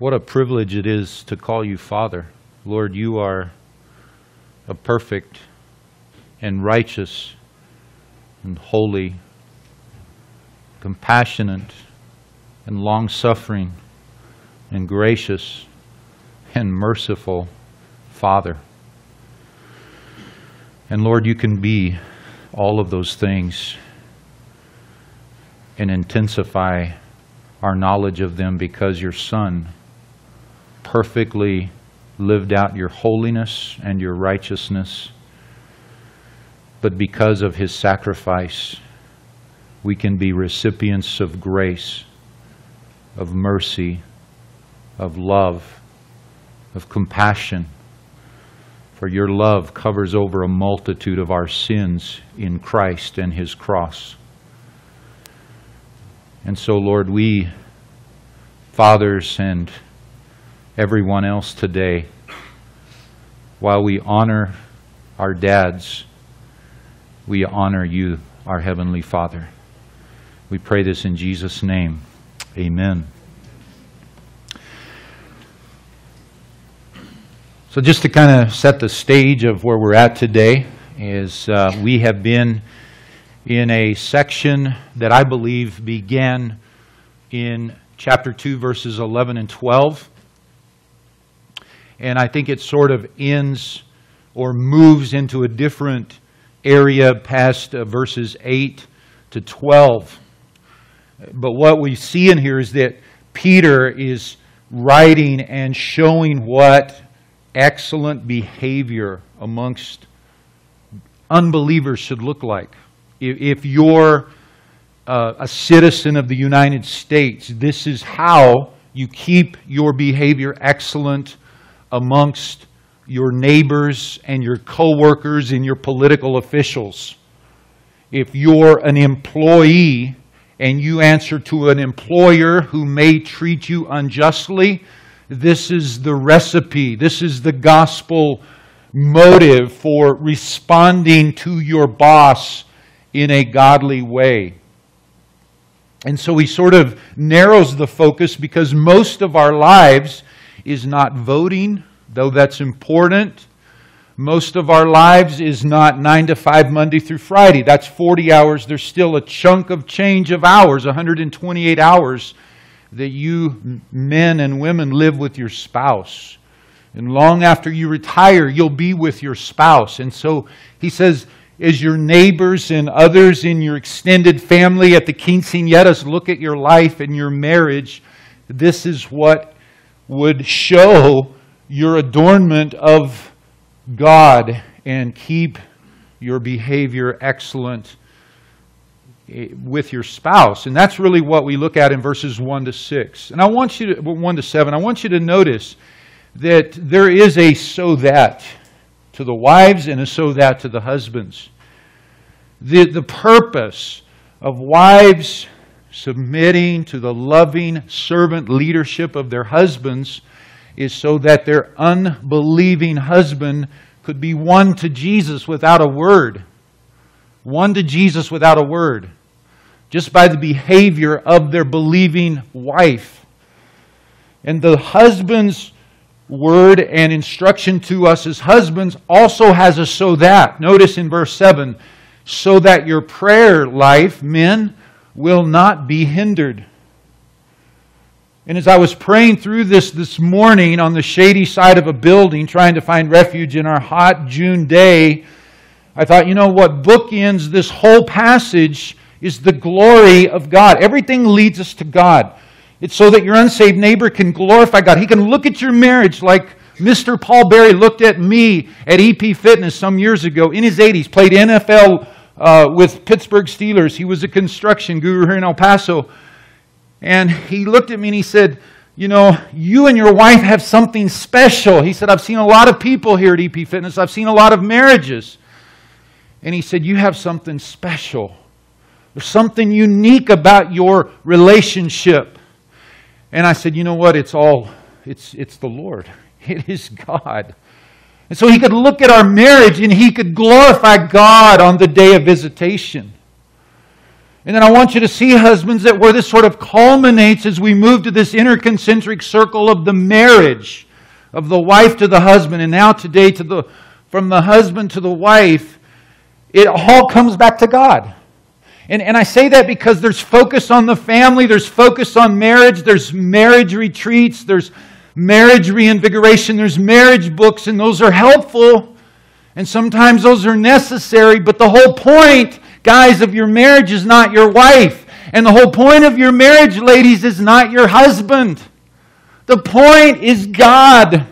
What a privilege it is to call you Father. Lord, you are a perfect and righteous and holy, compassionate and long-suffering and gracious and merciful Father. And Lord, you can be all of those things and intensify our knowledge of them because your Son perfectly lived out your holiness and your righteousness. But because of his sacrifice, we can be recipients of grace, of mercy, of love, of compassion. For your love covers over a multitude of our sins in Christ and his cross. And so, Lord, we, fathers and everyone else today, while we honor our dads, we honor you, our Heavenly Father. We pray this in Jesus' name. Amen. So just to kind of set the stage of where we're at today is we have been in a section that I believe began in chapter 2, verses 11 and 12. And I think it sort of ends or moves into a different area past verses 8 to 12. But what we see in here is that Peter is writing and showing what excellent behavior amongst unbelievers should look like. If you're a citizen of the United States, this is how you keep your behavior excellent amongst your neighbors and your co-workers and your political officials. If you're an employee and you answer to an employer who may treat you unjustly, this is the recipe. This is the gospel motive for responding to your boss in a godly way. And so he sort of narrows the focus because most of our lives is not voting, though that's important. Most of our lives is not 9 to 5 Monday through Friday. That's 40 hours. There's still a chunk of change of hours, 128 hours, that you men and women live with your spouse. And long after you retire, you'll be with your spouse. And so he says, as your neighbors and others in your extended family at the quinceañeras look at your life and your marriage, this is what would show your adornment of God, and keep your behavior excellent with your spouse. And that's really what we look at in verses 1 to 6. And I want you to, 1 to 7, I want you to notice that there is a so that to the wives and a so that to the husbands. The purpose of wives submitting to the loving servant leadership of their husbands is so that their unbelieving husband could be one to Jesus without a word. One to Jesus without a word. Just by the behavior of their believing wife. And the husband's word and instruction to us as husbands also has a so that. Notice in verse 7, so that your prayer life, men, will not be hindered. And as I was praying through this morning on the shady side of a building, trying to find refuge in our hot June day, I thought, you know what bookends this whole passage is the glory of God. Everything leads us to God. It's so that your unsaved neighbor can glorify God. He can look at your marriage like Mr. Paul Berry looked at me at EP Fitness some years ago in his 80s, played NFL with Pittsburgh Steelers. He was a construction guru here in El Paso. And he looked at me and he said, you know, you and your wife have something special. He said, I've seen a lot of people here at EP Fitness. I've seen a lot of marriages. And he said, you have something special. There's something unique about your relationship. And I said, you know what? It's the Lord. It is God. And so he could look at our marriage and he could glorify God on the day of visitation. And then I want you to see, husbands, that where this sort of culminates as we move to this inner concentric circle of the marriage, of the wife to the husband, and now today to the from the husband to the wife, it all comes back to God. And I say that because there's focus on the family, there's focus on marriage, there's marriage retreats, there's marriage reinvigoration, there's marriage books, and those are helpful, and sometimes those are necessary, but the whole point, guys, of your marriage is not your wife, and the whole point of your marriage, ladies, is not your husband. The point is God.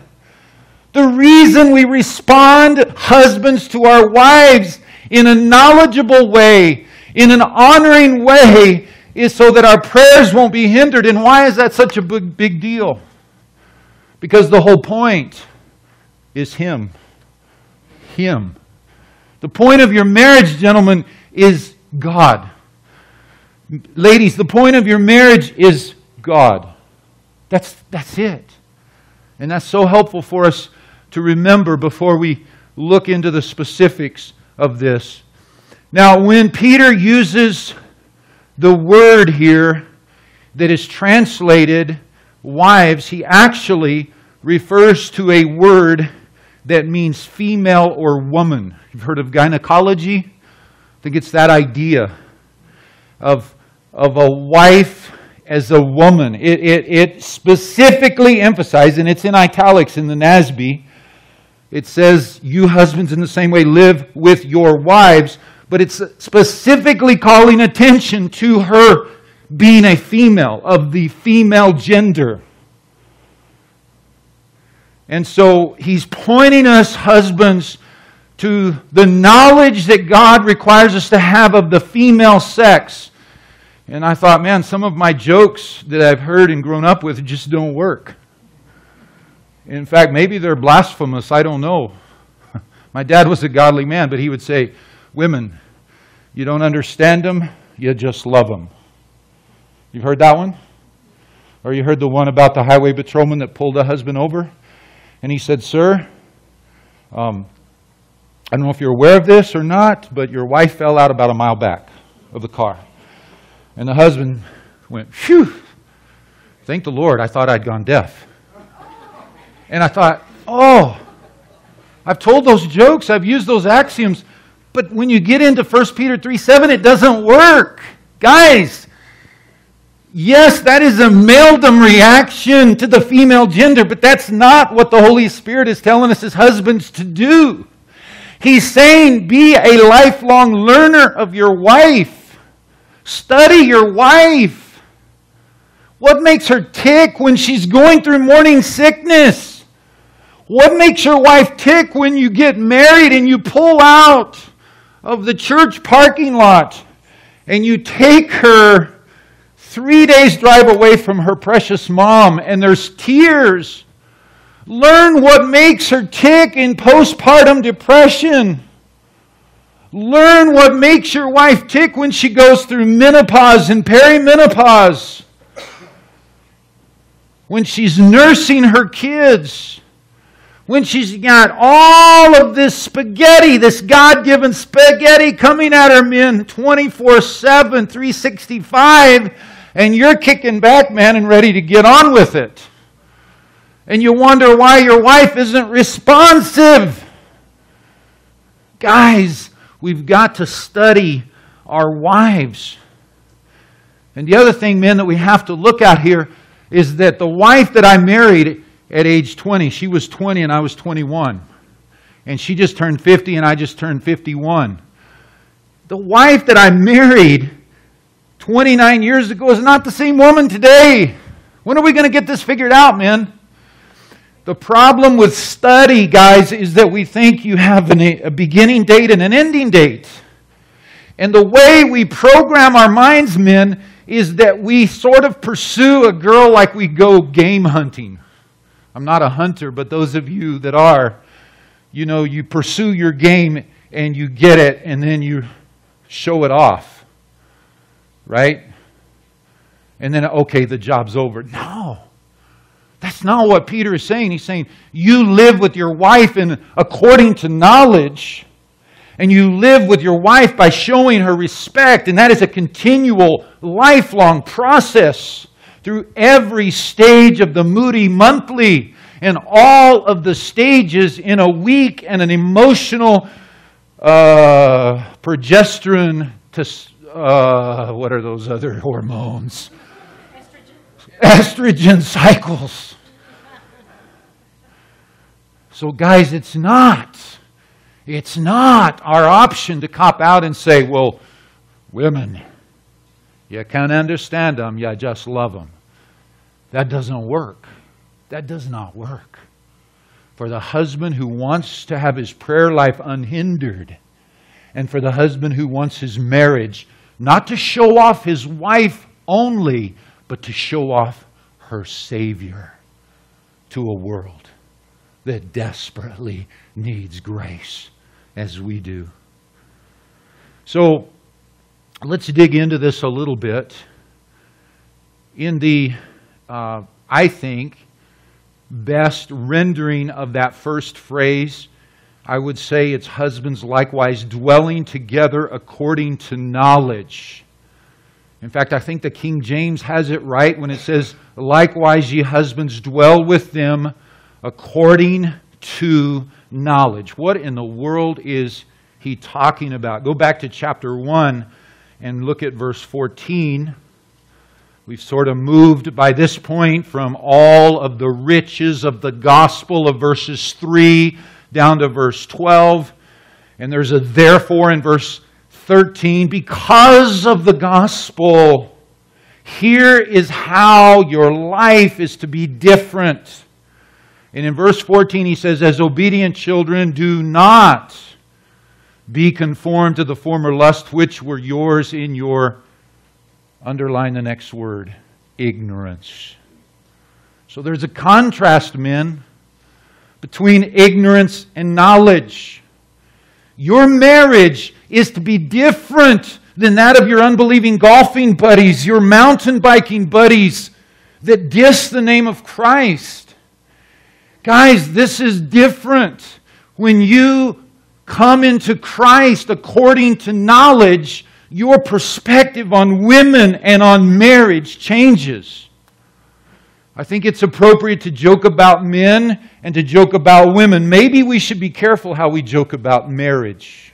The reason we respond, husbands, to our wives in a knowledgeable way, in an honoring way, is so that our prayers won't be hindered. And why is that such a big deal? Because the whole point is Him. Him. The point of your marriage, gentlemen, is God. Ladies, the point of your marriage is God. That's it. And that's so helpful for us to remember before we look into the specifics of this. Now, when Peter uses the word here that is translated wives, he actually refers to a word that means female or woman. You've heard of gynecology? I think it's that idea of a wife as a woman. It specifically emphasizes, and it's in italics in the NASB, it says, you husbands in the same way live with your wives, but it's specifically calling attention to her being a female, of the female gender. And so he's pointing us, husbands, to the knowledge that God requires us to have of the female sex. And I thought, man, some of my jokes that I've heard and grown up with just don't work. In fact, maybe they're blasphemous. I don't know. My dad was a godly man, but he would say, women, you don't understand them, you just love them. You've heard that one? Or you heard the one about the highway patrolman that pulled a husband over? And he said, sir, I don't know if you're aware of this or not, but your wife fell out about a mile back of the car. And the husband went, phew, thank the Lord, I thought I'd gone deaf. And I thought, oh, I've told those jokes, I've used those axioms, but when you get into 1 Peter 3:7, it doesn't work. Guys, yes, that is a maledom reaction to the female gender, but that's not what the Holy Spirit is telling us as husbands to do. He's saying, be a lifelong learner of your wife. Study your wife. What makes her tick when she's going through morning sickness? What makes your wife tick when you get married and you pull out of the church parking lot and you take her 3 days drive away from her precious mom, and there's tears. Learn what makes her tick in postpartum depression. Learn what makes your wife tick when she goes through menopause and perimenopause. When she's nursing her kids. When she's got all of this spaghetti, this God-given spaghetti coming at her, men, 24/7, 365, and you're kicking back, man, and ready to get on with it. And you wonder why your wife isn't responsive. Guys, we've got to study our wives. And the other thing, men, that we have to look at here is that the wife that I married at age 20, she was 20 and I was 21. And she just turned 50 and I just turned 51. The wife that I married 29 years ago is not the same woman today. When are we going to get this figured out, men? The problem with study, guys, is that we think you have a beginning date and an ending date. And the way we program our minds, men, is that we sort of pursue a girl like we go game hunting. I'm not a hunter, but those of you that are, you know, you pursue your game and you get it and then you show it off, right? And then, okay, the job's over. No, that's not what Peter is saying. He's saying you live with your wife according to knowledge, and you live with your wife by showing her respect, and that is a continual, lifelong process through every stage of the Moody Monthly and all of the stages in a week and an emotional progesterone to what are those other hormones? Estrogen cycles. So guys, it's not our option to cop out and say, well, women, you can't understand them, you just love them. That doesn't work. That does not work. For the husband who wants to have his prayer life unhindered, and for the husband who wants his marriage not to show off his wife only, but to show off her Savior to a world that desperately needs grace as we do. So let's dig into this a little bit. In the, I think, best rendering of that first phrase, I would say it's husbands likewise dwelling together according to knowledge. In fact, I think the King James has it right when it says, likewise ye husbands dwell with them according to knowledge. What in the world is he talking about? Go back to chapter 1 and look at verse 14. We've sort of moved by this point from all of the riches of the gospel of verses 3 down to verse 12. And there's a therefore in verse 13. Because of the gospel, here is how your life is to be different. And in verse 14 he says, as obedient children, do not be conformed to the former lust which were yours in your, underline the next word, ignorance. So there's a contrast, men, between ignorance and knowledge. Your marriage is to be different than that of your unbelieving golfing buddies, your mountain biking buddies that diss the name of Christ. Guys, this is different. When you come into Christ according to knowledge, your perspective on women and on marriage changes. I think it's appropriate to joke about men and to joke about women. Maybe we should be careful how we joke about marriage.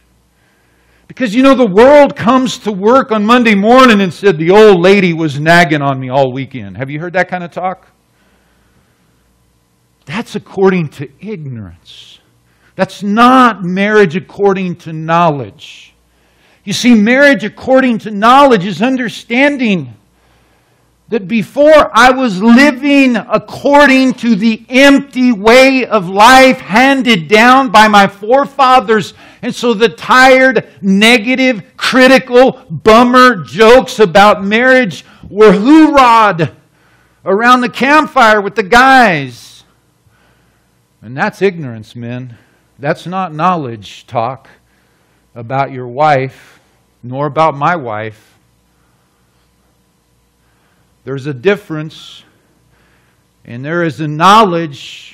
Because, you know, the world comes to work on Monday morning and said, the old lady was nagging on me all weekend. Have you heard that kind of talk? That's according to ignorance. That's not marriage according to knowledge. You see, marriage according to knowledge is understanding that before I was living according to the empty way of life handed down by my forefathers. And so the tired, negative, critical, bummer jokes about marriage were hoorah'd around the campfire with the guys. And that's ignorance, men. That's not knowledge talk about your wife, nor about my wife. There's a difference, and there is a knowledge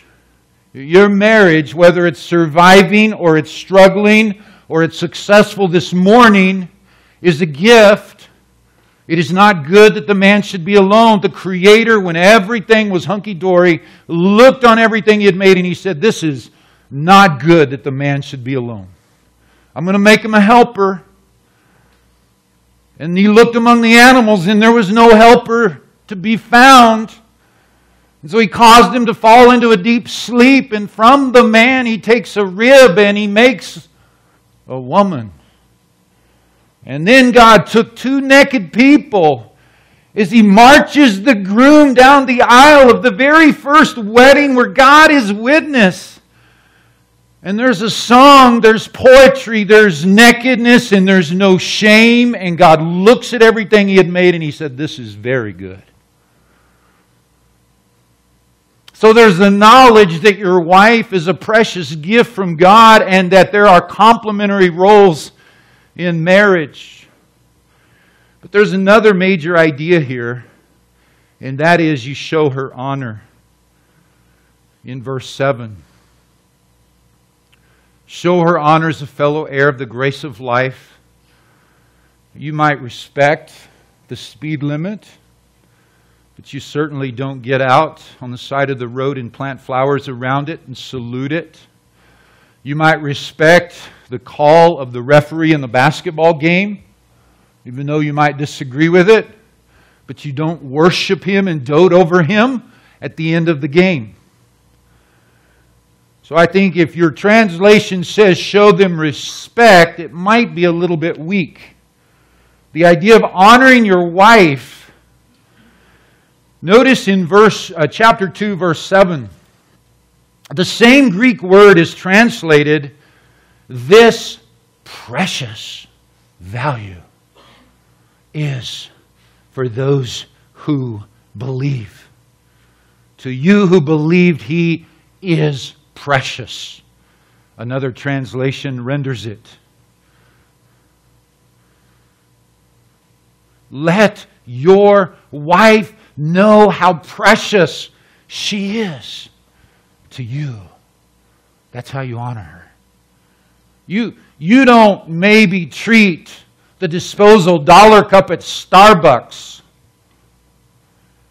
that your marriage, whether it's surviving or it's struggling or it's successful this morning, is a gift. It is not good that the man should be alone. The Creator, when everything was hunky-dory, looked on everything he had made and he said, this is not good that the man should be alone. I'm going to make him a helper. And he looked among the animals and there was no helper to be found. And so he caused him to fall into a deep sleep. And from the man he takes a rib and he makes a woman. And then God took two naked people as He marches the groom down the aisle of the very first wedding where God is witness. And there's a song, there's poetry, there's nakedness, and there's no shame. And God looks at everything He had made and He said, this is very good. So there's the knowledge that your wife is a precious gift from God and that there are complementary roles in marriage. But there's another major idea here, and that is you show her honor. In verse 7. Show her honor as a fellow heir of the grace of life. You might respect the speed limit, but you certainly don't get out on the side of the road and plant flowers around it and salute it. You might respect the call of the referee in the basketball game, even though you might disagree with it, but you don't worship him and dote over him at the end of the game. So I think if your translation says show them respect, it might be a little bit weak. The idea of honoring your wife. Notice in chapter 2, verse 7, the same Greek word is translated this precious value is for those who believe. To you who believed, he is precious. Another translation renders it. Let your wife know how precious she is to you. That's how you honor her. You don't maybe treat the disposal dollar cup at Starbucks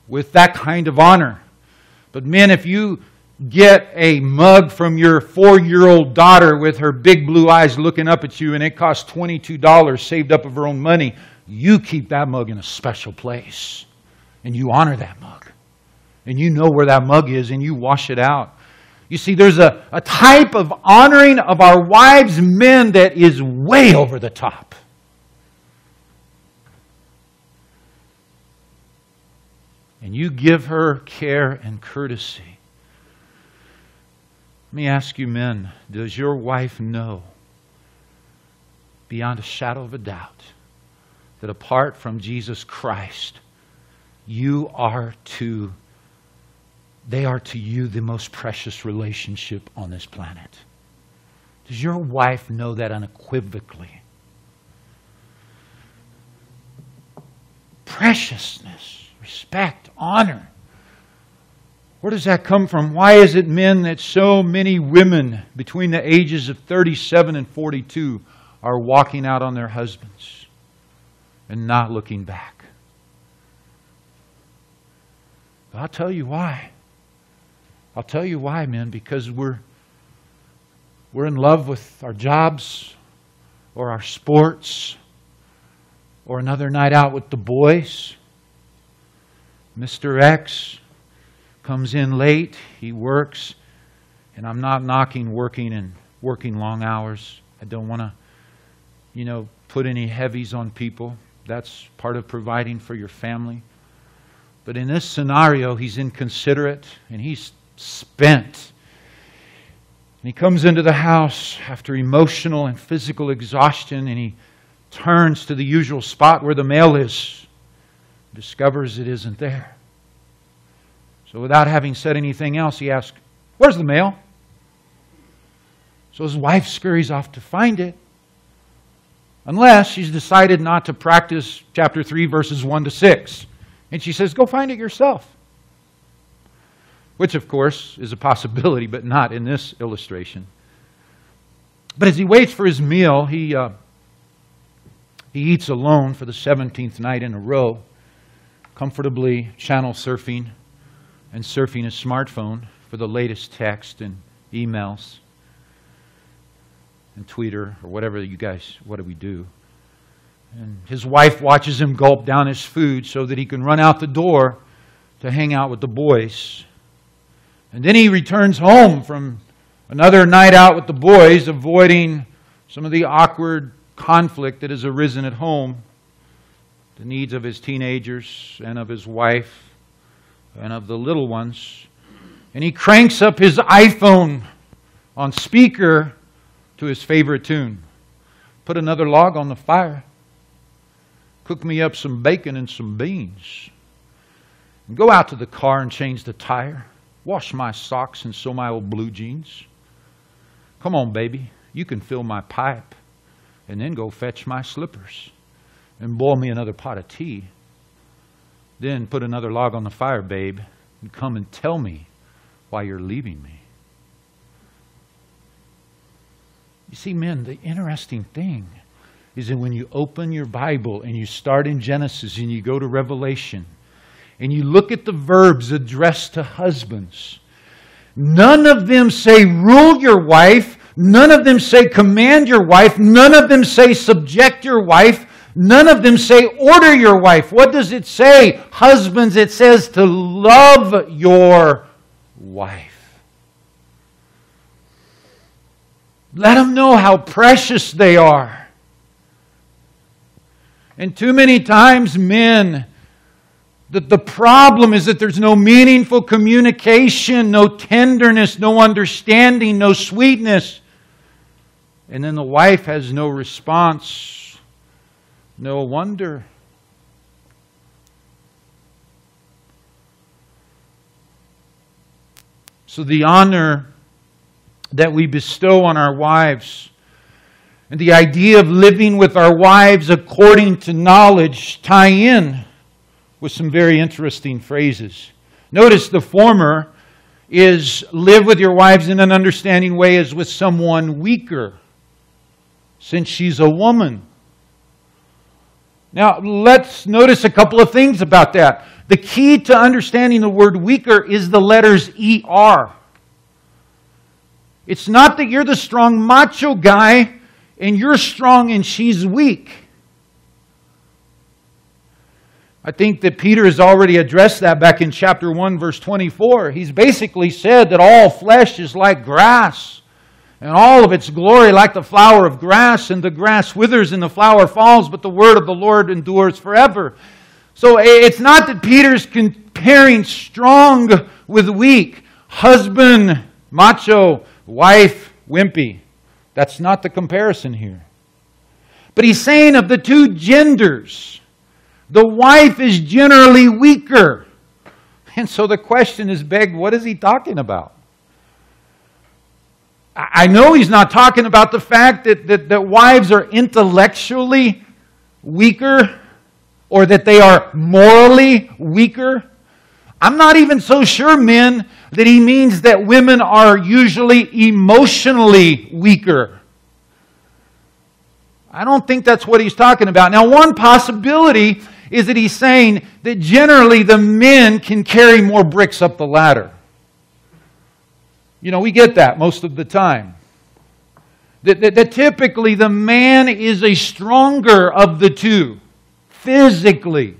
with that kind of honor. But men, if you get a mug from your 4-year-old daughter with her big blue eyes looking up at you and it costs $22 saved up of her own money, you keep that mug in a special place and you honor that mug and you know where that mug is and you wash it out. You see, there's a type of honoring of our wives, men, that is way over the top. And you give her care and courtesy. Let me ask you, men, does your wife know beyond a shadow of a doubt that apart from Jesus Christ, they are to you the most precious relationship on this planet? Does your wife know that unequivocally? Preciousness, respect, honor. Where does that come from? Why is it, men, that so many women between the ages of 37 and 42 are walking out on their husbands and not looking back? But I'll tell you why. I'll tell you why, men, because we're in love with our jobs or our sports or another night out with the boys. Mr. X comes in late. He works. And I'm not knocking working long hours. I don't want to, put any heavies on people. That's part of providing for your family. But in this scenario, he's inconsiderate and he's spent. And he comes into the house after emotional and physical exhaustion and he turns to the usual spot where the mail is, discovers it isn't there. So without having said anything else, he asks, "Where's the mail?" So his wife scurries off to find it. Unless she's decided not to practice chapter 3, verses 1 to 6. And she says, "Go find it yourself." Which, of course, is a possibility, but not in this illustration. But as he waits for his meal, he eats alone for the 17th night in a row, comfortably channel surfing and surfing his smartphone for the latest text and emails. And Twitter or whatever you guys, what do we do? And his wife watches him gulp down his food so that he can run out the door to hang out with the boys. And then he returns home from another night out with the boys, avoiding some of the awkward conflict that has arisen at home, the needs of his teenagers and of his wife and of the little ones. And he cranks up his iPhone on speaker to his favorite tune. "Put another log on the fire. Cook me up some bacon and some beans. And go out to the car and change the tire. Wash my socks and sew my old blue jeans. Come on, baby. You can fill my pipe. And then go fetch my slippers. And boil me another pot of tea. Then put another log on the fire, babe. And come and tell me why you're leaving me." You see, men, the interesting thing is that when you open your Bible and you start in Genesis and you go to Revelation and you look at the verbs addressed to husbands, none of them say rule your wife. None of them say command your wife. None of them say subject your wife. None of them say order your wife. What does it say? Husbands, it says to love your wife. Let them know how precious they are. And too many times, men, the problem is that there's no meaningful communication, no tenderness, no understanding, no sweetness. And then the wife has no response. No wonder. So the honor that we bestow on our wives, and the idea of living with our wives according to knowledge, tie in with some very interesting phrases. Notice the former is live with your wives in an understanding way as with someone weaker, since she's a woman. Now, let's notice a couple of things about that. The key to understanding the word weaker is the letters ER. It's not that you're the strong macho guy and you're strong and she's weak. I think that Peter has already addressed that back in chapter 1, verse 24. He's basically said that all flesh is like grass and all of its glory like the flower of grass, and the grass withers and the flower falls, but the word of the Lord endures forever. So it's not that Peter's comparing strong with weak. Husband, macho. Wife, wimpy. That's not the comparison here. But he's saying of the two genders, the wife is generally weaker. And so the question is begged, what is he talking about? I know he's not talking about the fact that wives are intellectually weaker or that they are morally weaker. I'm not even so sure, men, that he means that women are usually emotionally weaker. I don't think that's what he's talking about. Now, one possibility is that he's saying that generally the men can carry more bricks up the ladder. You know, we get that most of the time. That typically the man is a stronger of the two, physically.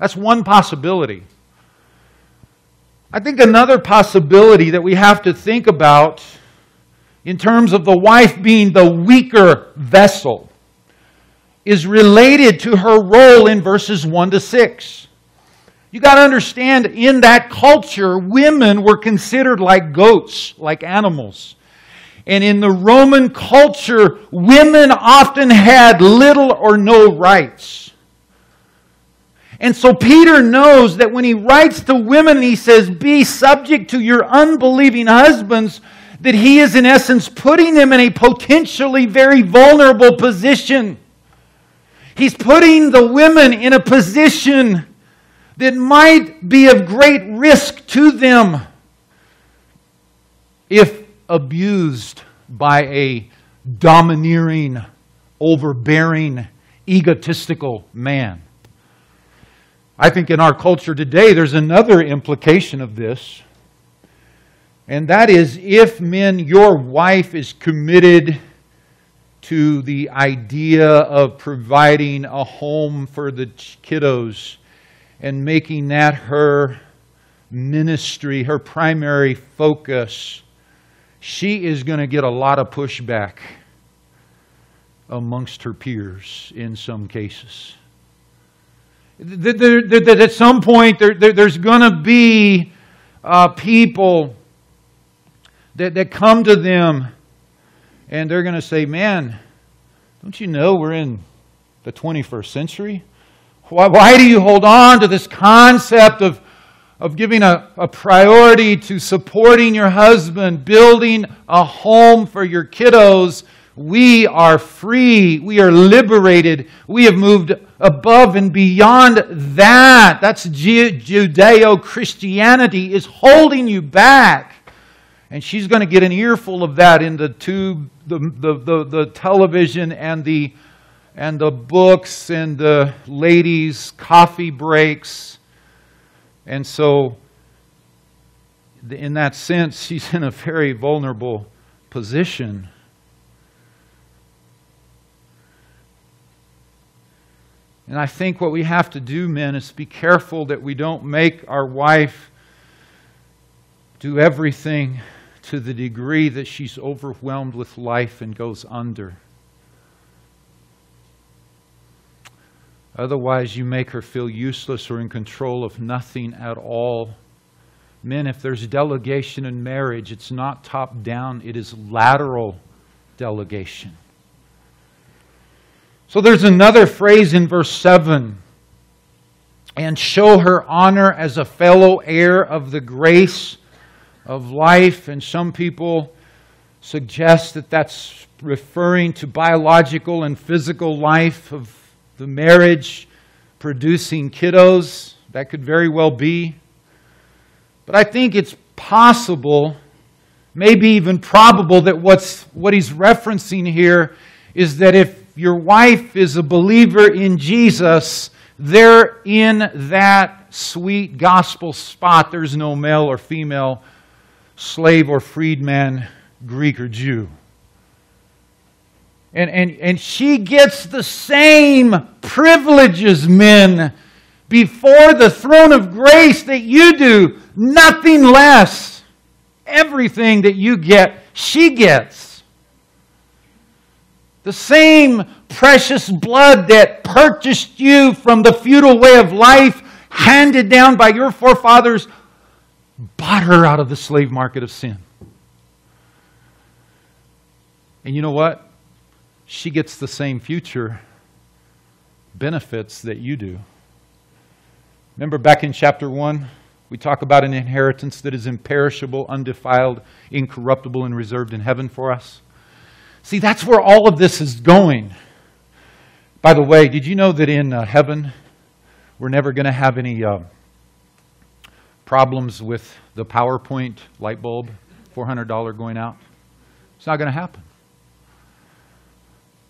That's one possibility. I think another possibility that we have to think about in terms of the wife being the weaker vessel is related to her role in verses 1 to 6. You got to understand, in that culture, women were considered like goats, like animals. And in the Roman culture, women often had little or no rights. And so Peter knows that when he writes to women and he says, be subject to your unbelieving husbands, that he is in essence putting them in a potentially very vulnerable position. He's putting the women in a position that might be of great risk to them if abused by a domineering, overbearing, egotistical man. I think in our culture today, there's another implication of this. And that is, if, men, your wife is committed to the idea of providing a home for the kiddos and making that her ministry, her primary focus, she is going to get a lot of pushback amongst her peers in some cases. That at some point there's going to be people that come to them and they're going to say, man, don't you know we're in the 21st century? Why do you hold on to this concept of giving a priority to supporting your husband, building a home for your kiddos? We are free. We are liberated. We have moved above and beyond that. That's Judeo-Christianity is holding you back. And she's going to get an earful of that in the tube, the television and the books and the ladies' coffee breaks. And so in that sense, she's in a very vulnerable position. And I think what we have to do, men, is be careful that we don't make our wife do everything to the degree that she's overwhelmed with life and goes under. Otherwise, you make her feel useless or in control of nothing at all. Men, if there's delegation in marriage, it's not top-down, it is lateral delegation. So there's another phrase in verse 7. And show her honor as a fellow heir of the grace of life. And some people suggest that that's referring to biological and physical life of the marriage, producing kiddos. That could very well be. But I think it's possible, maybe even probable, that what he's referencing here is that if your wife is a believer in Jesus, they're in that sweet gospel spot. There's no male or female, slave or freedman, Greek or Jew. And she gets the same privileges, men, before the throne of grace that you do. Nothing less. Everything that you get, she gets. The same precious blood that purchased you from the feudal way of life, handed down by your forefathers, bought her out of the slave market of sin. And you know what? She gets the same future benefits that you do. Remember back in chapter 1, we talk about an inheritance that is imperishable, undefiled, incorruptible, and reserved in heaven for us. See, that's where all of this is going. By the way, did you know that in heaven, we're never going to have any problems with the PowerPoint light bulb, $400 going out? It's not going to happen.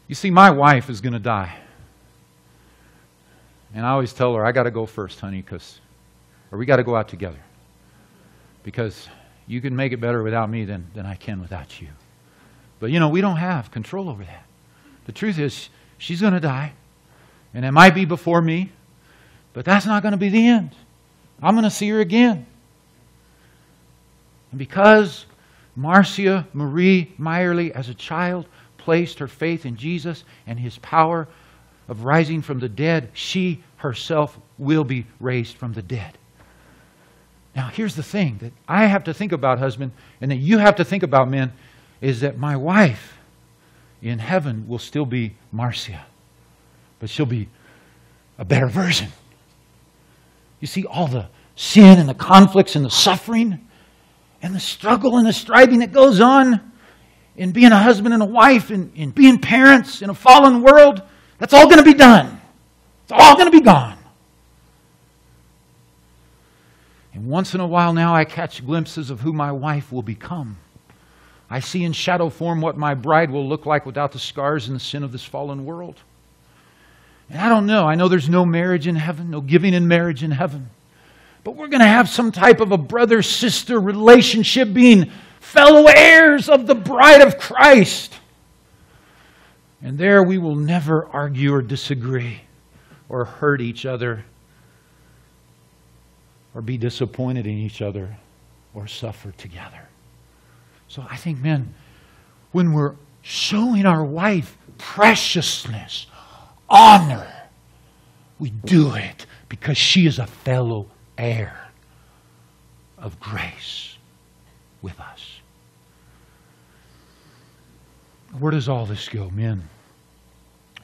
You see, my wife is going to die. And I always tell her, I got to go first, honey, or we got to go out together. Because you can make it better without me than I can without you. But, you know, we don't have control over that. The truth is, she's going to die. And it might be before me. But that's not going to be the end. I'm going to see her again. And because Marcia Marie Meyerly, as a child, placed her faith in Jesus and His power of rising from the dead, she herself will be raised from the dead. Now, here's the thing that I have to think about, husband, and that you have to think about, men, is that my wife in heaven will still be Marcia, but she'll be a better version. You see, all the sin and the conflicts and the suffering and the struggle and the striving that goes on in being a husband and a wife and in being parents in a fallen world, that's all going to be done. It's all going to be gone. And once in a while now I catch glimpses of who my wife will become. I see in shadow form what my bride will look like without the scars and the sin of this fallen world. And I don't know. I know there's no marriage in heaven, no giving in marriage in heaven. But we're going to have some type of a brother-sister relationship, being fellow heirs of the bride of Christ. And there we will never argue or disagree or hurt each other or be disappointed in each other or suffer together. So I think, men, when we're showing our wife preciousness, honor, we do it because she is a fellow heir of grace with us. Where does all this go, men?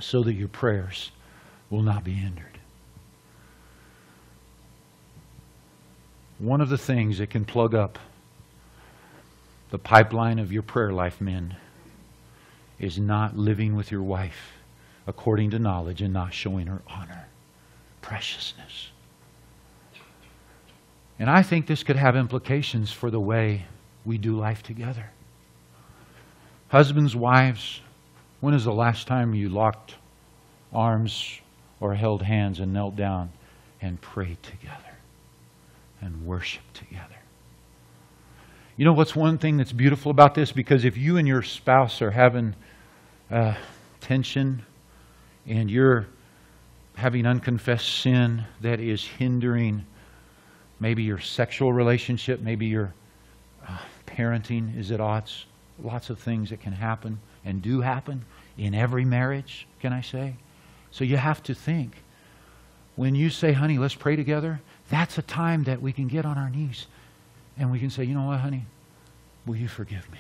So that your prayers will not be hindered. One of the things that can plug up the pipeline of your prayer life, men, is not living with your wife according to knowledge and not showing her honor, preciousness. And I think this could have implications for the way we do life together. Husbands, wives, when is the last time you locked arms or held hands and knelt down and prayed together and worshiped together? You know what's one thing that's beautiful about this? Because if you and your spouse are having tension and you're having unconfessed sin that is hindering maybe your sexual relationship, maybe your parenting is at odds. Lots of things that can happen and do happen in every marriage, can I say? So you have to think. When you say, honey, let's pray together, that's a time that we can get on our knees and we can say, you know what, honey, will you forgive me?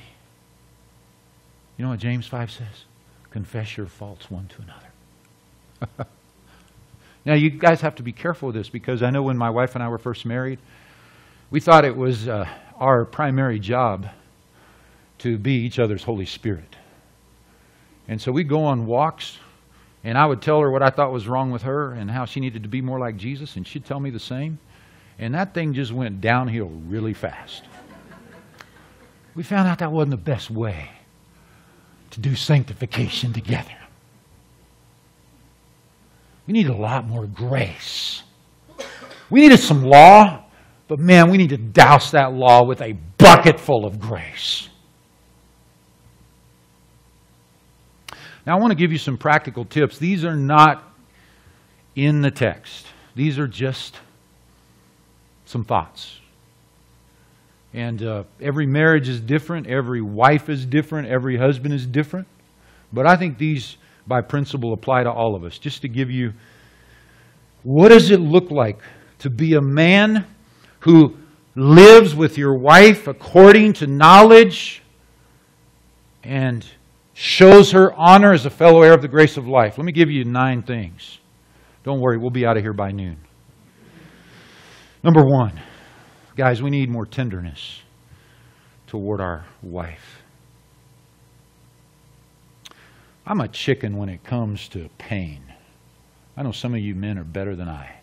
You know what James 5 says? Confess your faults one to another. Now, you guys have to be careful with this, because I know when my wife and I were first married, we thought it was our primary job to be each other's Holy Spirit. And so we'd go on walks, and I would tell her what I thought was wrong with her and how she needed to be more like Jesus, and she'd tell me the same. And that thing just went downhill really fast. We found out that wasn't the best way to do sanctification together. We need a lot more grace. We needed some law, but man, we need to douse that law with a bucket full of grace. Now, I want to give you some practical tips. These are not in the text. These are just some thoughts. And every marriage is different. Every wife is different. Every husband is different. But I think these by principle apply to all of us. Just to give you, what does it look like to be a man who lives with your wife according to knowledge and shows her honor as a fellow heir of the grace of life? Let me give you 9 things. Don't worry, we'll be out of here by noon. Number 1, guys, we need more tenderness toward our wife. I'm a chicken when it comes to pain. I know some of you men are better than I.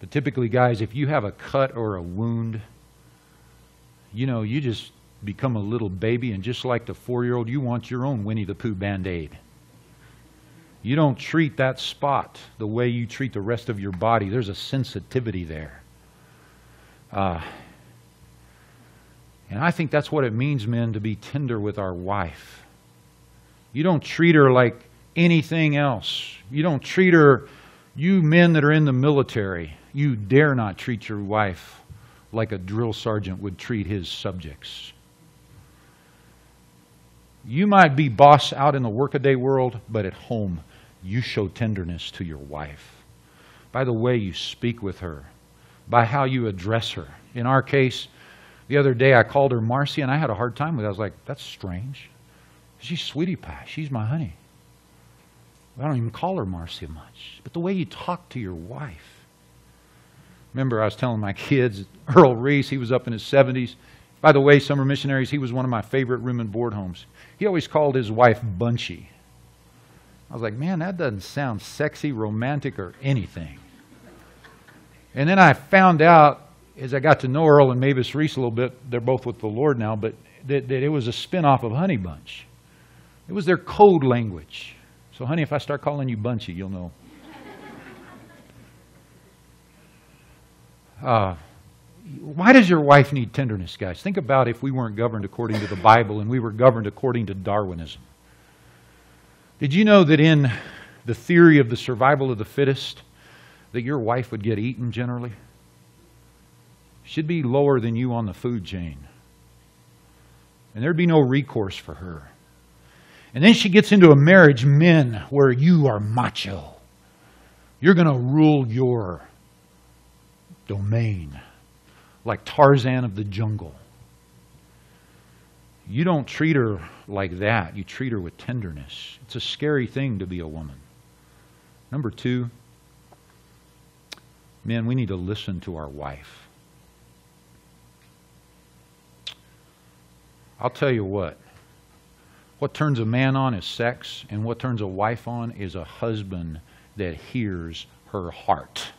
But typically, guys, if you have a cut or a wound, you know, you just become a little baby, and just like the 4-year-old, you want your own Winnie the Pooh Band-Aid. You don't treat that spot the way you treat the rest of your body. There's a sensitivity there. And I think that's what it means, men, to be tender with our wife. You don't treat her like anything else. You don't treat her, you men that are in the military, you dare not treat your wife like a drill sergeant would treat his subjects. You might be boss out in the workaday world, but at home, you show tenderness to your wife. By the way you speak with her, by how you address her. In our case, the other day I called her Marcy, and I had a hard time with it. I was like, that's strange. She's sweetie pie. She's my honey. I don't even call her Marcia much. But the way you talk to your wife. Remember, I was telling my kids, Earl Reese, he was up in his 70s. By the way, summer missionaries, he was one of my favorite room and board homes. He always called his wife Bunchy. I was like, man, that doesn't sound sexy, romantic, or anything. And then I found out, as I got to know Earl and Mavis Reese a little bit, they're both with the Lord now, but that it was a spinoff of Honey Bunch. It was their code language. So, honey, if I start calling you Bunchy, you'll know. Why does your wife need tenderness, guys? Think about if we weren't governed according to the Bible and we were governed according to Darwinism. Did you know that in the theory of the survival of the fittest, that your wife would get eaten generally? She'd be lower than you on the food chain. And there'd be no recourse for her. And then she gets into a marriage, men, where you are macho. You're going to rule your domain like Tarzan of the jungle. You don't treat her like that. You treat her with tenderness. It's a scary thing to be a woman. Number 2, men, we need to listen to our wife. I'll tell you what. What turns a man on is sex, and what turns a wife on is a husband that hears her heart.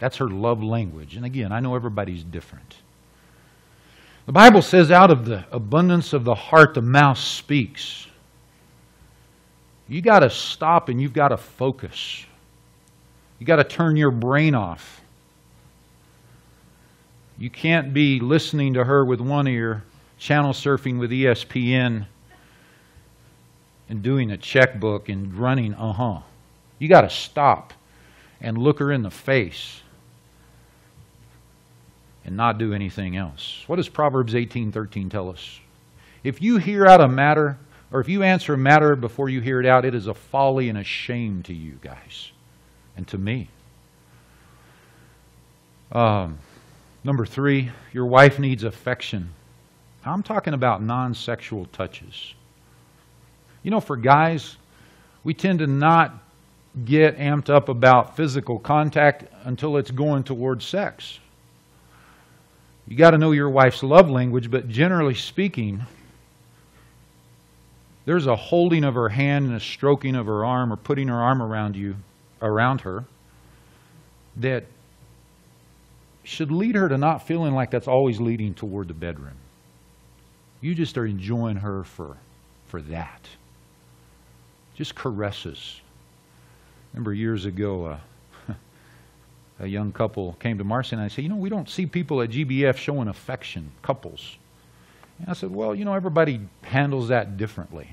That's her love language. And again, I know everybody's different. The Bible says out of the abundance of the heart, the mouth speaks. You got to stop and you've got to focus. You got to turn your brain off. You can't be listening to her with one ear, channel surfing with ESPN, and doing a checkbook and running, You got to stop and look her in the face and not do anything else. What does Proverbs 18:13 tell us? If you hear out a matter, or if you answer a matter before you hear it out, it is a folly and a shame to you guys and to me. Number three, your wife needs affection. I'm talking about non-sexual touches. You know, for guys, we tend to not get amped up about physical contact until it's going towards sex. You got to know your wife's love language, but generally speaking, there's a holding of her hand and a stroking of her arm or putting her arm around you, around her, that should lead her to not feeling like that's always leading toward the bedroom. You just are enjoying her for that. Just caresses. I remember years ago, a young couple came to Marcia and I said, you know, we don't see people at GBF showing affection, couples. And I said, well, you know, everybody handles that differently.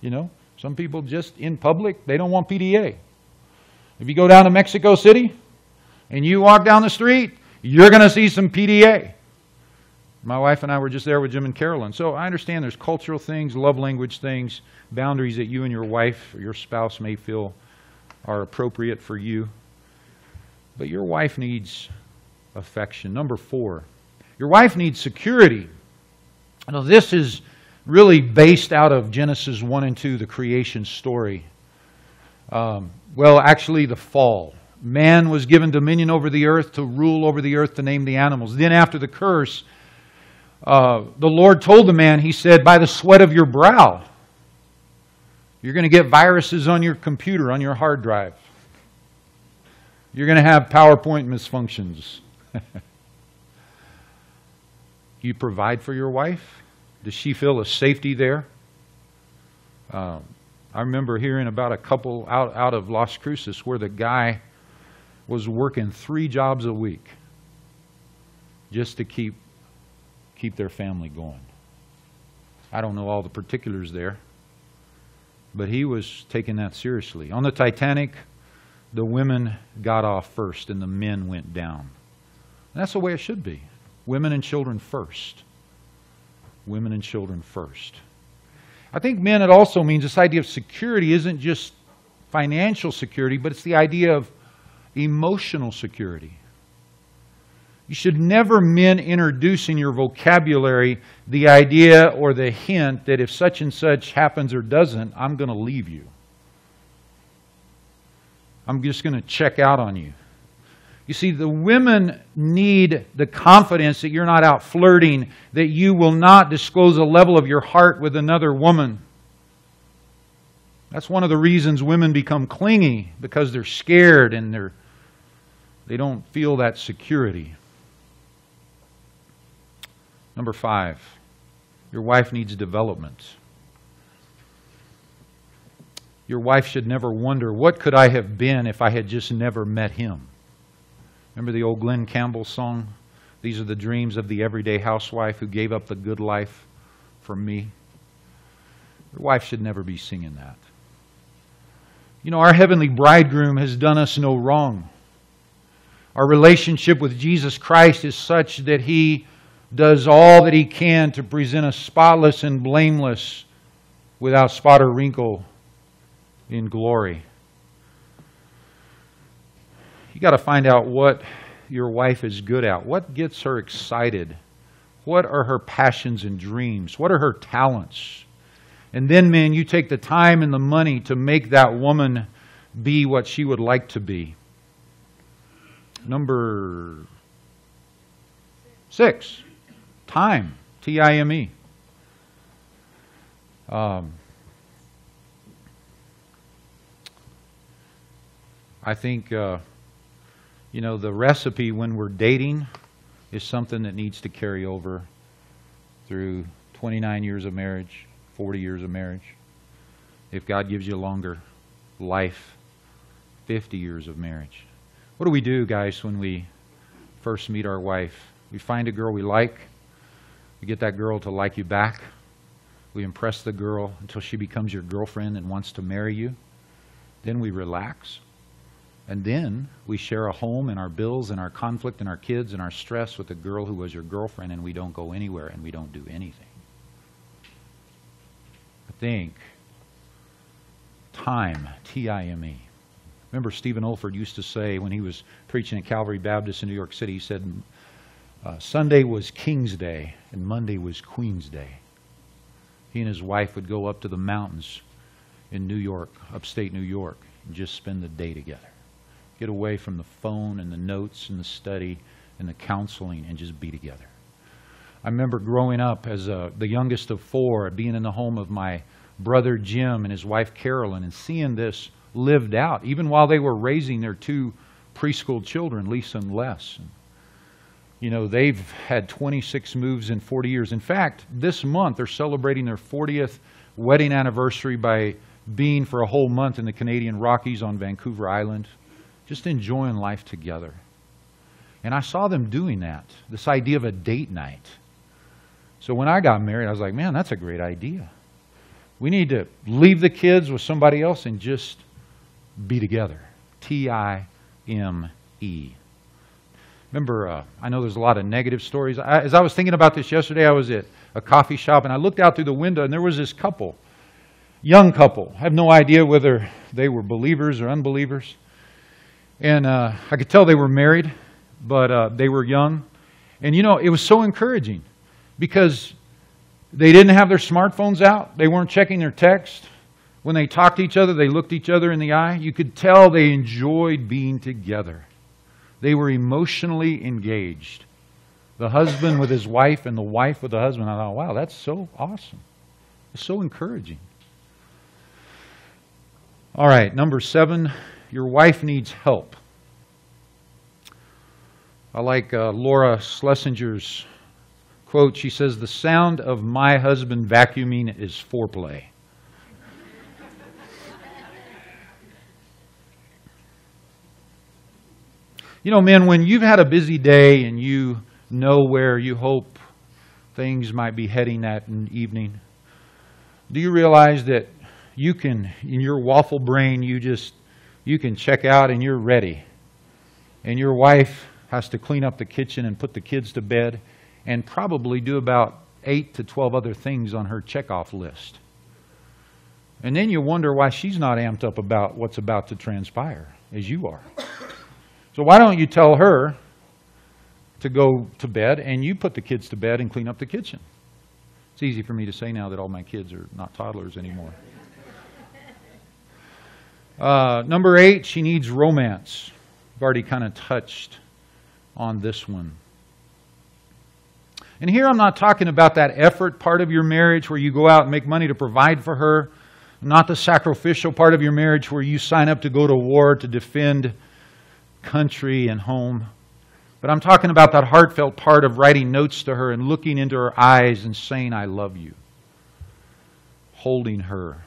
You know, some people just in public, they don't want PDA. If you go down to Mexico City and you walk down the street, you're going to see some PDA. My wife and I were just there with Jim and Carolyn. So I understand there's cultural things, love language things, boundaries that you and your wife or your spouse may feel are appropriate for you. But your wife needs affection. Number four, your wife needs security. Now, this is really based out of Genesis 1 and 2, the creation story. Well, actually, the fall. Man was given dominion over the earth, to rule over the earth, to name the animals. Then after the curse, the Lord told the man, he said, by the sweat of your brow, you're going to get viruses on your computer, on your hard drive. You're going to have PowerPoint misfunctions. Do you provide for your wife? Does she feel a safety there? I remember hearing about a couple out of Las Cruces where the guy was working 3 jobs a week just to keep their family going. I don't know all the particulars there, but he was taking that seriously. On the Titanic, the women got off first and the men went down. And that's the way it should be. Women and children first. Women and children first. I think men, it also means this idea of security isn't just financial security, but it's the idea of emotional security. You should never introduce in your vocabulary the idea or the hint that if such and such happens or doesn't, I'm going to leave you. I'm just going to check out on you. You see, the women need the confidence that you're not out flirting, that you will not disclose a level of your heart with another woman. That's one of the reasons women become clingy, because they're scared and they don't feel that security. Number five, your wife needs development. Your wife should never wonder, what could I have been if I had just never met him? Remember the old Glenn Campbell song? These are the dreams of the everyday housewife who gave up the good life for me. Your wife should never be singing that. You know, our heavenly bridegroom has done us no wrong. Our relationship with Jesus Christ is such that He does all that He can to present us spotless and blameless, without spot or wrinkle, in glory. You got to find out what your wife is good at. What gets her excited? What are her passions and dreams? What are her talents? And then, men, you take the time and the money to make that woman be what she would like to be. Number 6, time, T-I-M-E. I think you know, the recipe when we're dating is something that needs to carry over through 29 years of marriage, 40 years of marriage. If God gives you a longer life, 50 years of marriage. What do we do, guys, when we first meet our wife? We find a girl we like. We get that girl to like you back. We impress the girl until she becomes your girlfriend and wants to marry you. Then we relax. And then we share a home and our bills and our conflict and our kids and our stress with the girl who was your girlfriend, and we don't go anywhere and we don't do anything. I think time, T-I-M-E. Remember Stephen Olford used to say when he was preaching at Calvary Baptist in New York City, he said, Sunday was King's Day and Monday was Queen's Day. He and his wife would go up to the mountains in New York, upstate New York, and just spend the day together. Get away from the phone and the notes and the study and the counseling and just be together. I remember growing up as the youngest of four, being in the home of my brother Jim and his wife Carolyn and seeing this lived out, even while they were raising their two preschool children, Lisa and Les. You know, they've had 26 moves in 40 years. In fact, this month they're celebrating their 40th wedding anniversary by being for a whole month in the Canadian Rockies on Vancouver Island, just enjoying life together. And I saw them doing that, this idea of a date night. So when I got married, I was like, man, that's a great idea. We need to leave the kids with somebody else and just be together. T-I-M-E. Remember, I know there's a lot of negative stories. As I was thinking about this yesterday, I was at a coffee shop, and I looked out through the window, and there was this couple, young couple. I have no idea whether they were believers or unbelievers. And I could tell they were married, but they were young. And, you know, it was so encouraging because they didn't have their smartphones out. They weren't checking their text. When they talked to each other, they looked each other in the eye. You could tell they enjoyed being together. They were emotionally engaged. The husband with his wife and the wife with the husband. I thought, wow, that's so awesome. It's so encouraging. All right, number 7, your wife needs help. I like Laura Schlesinger's quote. She says, the sound of my husband vacuuming is foreplay. You know, men, when you've had a busy day and you know where you hope things might be heading that evening, do you realize that you can, in your waffle brain, you can check out and you're ready. And your wife has to clean up the kitchen and put the kids to bed and probably do about 8 to 12 other things on her checkoff list. And then you wonder why she's not amped up about what's about to transpire, as you are. So why don't you tell her to go to bed and you put the kids to bed and clean up the kitchen? It's easy for me to say now that all my kids are not toddlers anymore. Number 8, she needs romance. I've already kind of touched on this one. And here I'm not talking about that effort part of your marriage where you go out and make money to provide for her. Not the sacrificial part of your marriage where you sign up to go to war to defend country and home. But I'm talking about that heartfelt part of writing notes to her and looking into her eyes and saying, I love you. Holding her.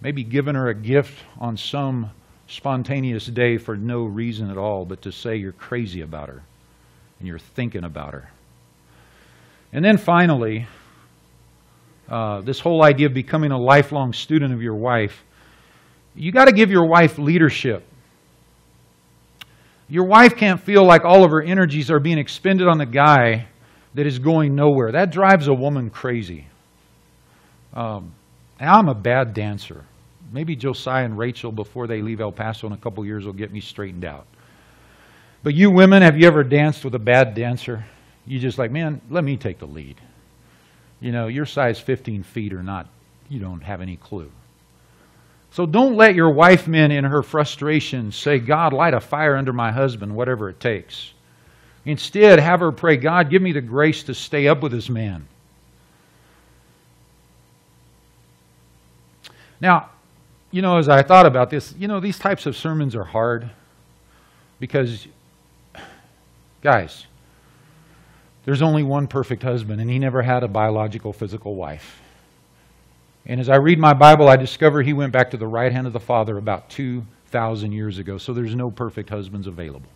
Maybe giving her a gift on some spontaneous day for no reason at all, but to say you're crazy about her and you're thinking about her. And then finally, this whole idea of becoming a lifelong student of your wife. You got to give your wife leadership. Your wife can't feel like all of her energies are being expended on the guy that is going nowhere. That drives a woman crazy. And I'm a bad dancer. Maybe Josiah and Rachel, before they leave El Paso in a couple years, will get me straightened out. But you women, have you ever danced with a bad dancer? You're just like, man, let me take the lead. You know, your size 15 feet or not, you don't have any clue. So don't let your wife, men, in her frustration say, God, light a fire under my husband, whatever it takes. Instead, have her pray, God, give me the grace to stay up with this man. Now, you know, as I thought about this, you know, these types of sermons are hard because Guys, there's only one perfect husband, and he never had a biological, physical wife. And as I read my Bible, I discover he went back to the right hand of the Father about 2,000 years ago, so there's no perfect husbands available.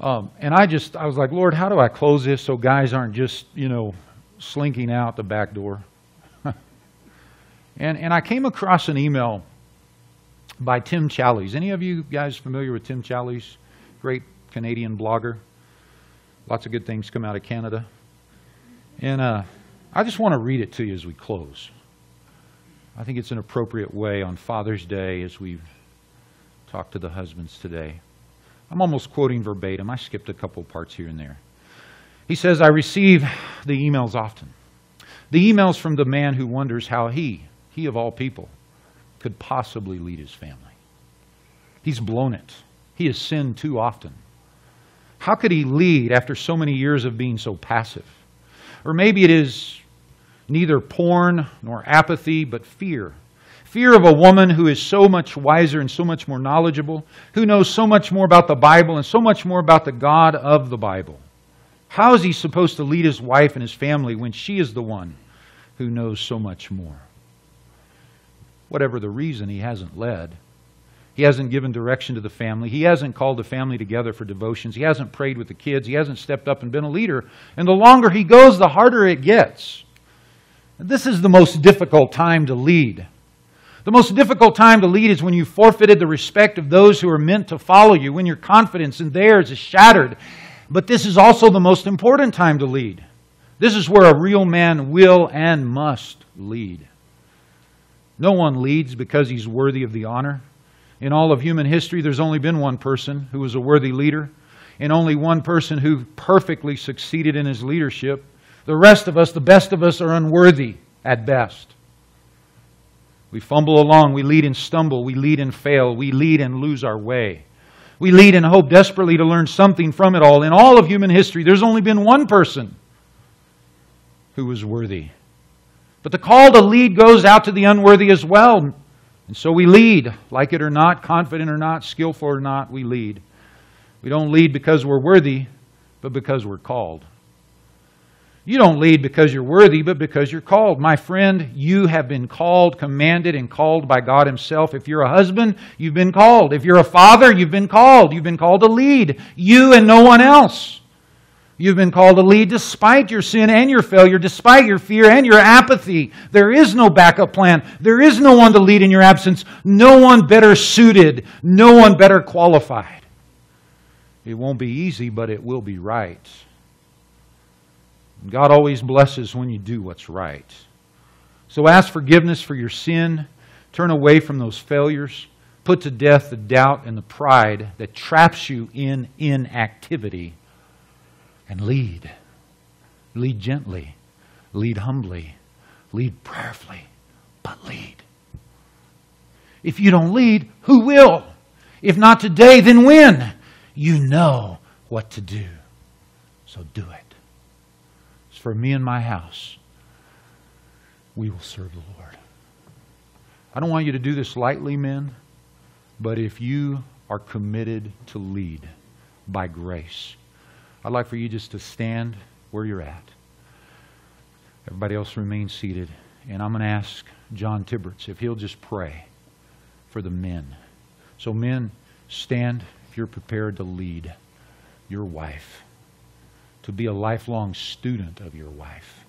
And I was like, Lord, how do I close this so guys aren't just, you know, slinking out the back door? And I came across an email by Tim Challies. Any of you guys familiar with Tim Challies? Great Canadian blogger. Lots of good things come out of Canada. And I just want to read it to you as we close. I think it's an appropriate way on Father's Day as we talk to the husbands today. I'm almost quoting verbatim. I skipped a couple parts here and there. He says, I receive the emails often. The emails from the man who wonders how he of all people, could possibly lead his family. He's blown it. He has sinned too often. How could he lead after so many years of being so passive? Or maybe it is neither porn nor apathy, but fear. Fear of a woman who is so much wiser and so much more knowledgeable, who knows so much more about the Bible and so much more about the God of the Bible. How is he supposed to lead his wife and his family when she is the one who knows so much more? Whatever the reason, he hasn't led. He hasn't given direction to the family. He hasn't called the family together for devotions. He hasn't prayed with the kids. He hasn't stepped up and been a leader. And the longer he goes, the harder it gets. This is the most difficult time to lead. The most difficult time to lead is when you forfeited the respect of those who are meant to follow you, when your confidence in theirs is shattered. But this is also the most important time to lead. This is where a real man will and must lead. No one leads because he's worthy of the honor. In all of human history, there's only been one person who was a worthy leader, and only one person who perfectly succeeded in his leadership. The rest of us, the best of us, are unworthy at best. We fumble along, we lead and stumble, we lead and fail, we lead and lose our way. We lead and hope desperately to learn something from it all. In all of human history, there's only been one person who was worthy. But the call to lead goes out to the unworthy as well. And so we lead, like it or not, confident or not, skillful or not, we lead. We don't lead because we're worthy, but because we're called. You don't lead because you're worthy, but because you're called. My friend, you have been called, commanded, and called by God Himself. If you're a husband, you've been called. If you're a father, you've been called. You've been called to lead. You and no one else. You've been called to lead despite your sin and your failure, despite your fear and your apathy. There is no backup plan. There is no one to lead in your absence. No one better suited. No one better qualified. It won't be easy, but it will be right. God always blesses when you do what's right. So ask forgiveness for your sin. Turn away from those failures. Put to death the doubt and the pride that traps you in inactivity. And lead. Lead gently. Lead humbly. Lead prayerfully. But lead. If you don't lead, who will? If not today, then when? You know what to do. So do it. For me and my house, we will serve the Lord. I don't want you to do this lightly, men, but if you are committed to lead by grace, I'd like for you just to stand where you're at. Everybody else remain seated. And I'm going to ask John Tibberts if he'll just pray for the men. So men, stand if you're prepared to lead your wife, to be a lifelong student of your wife.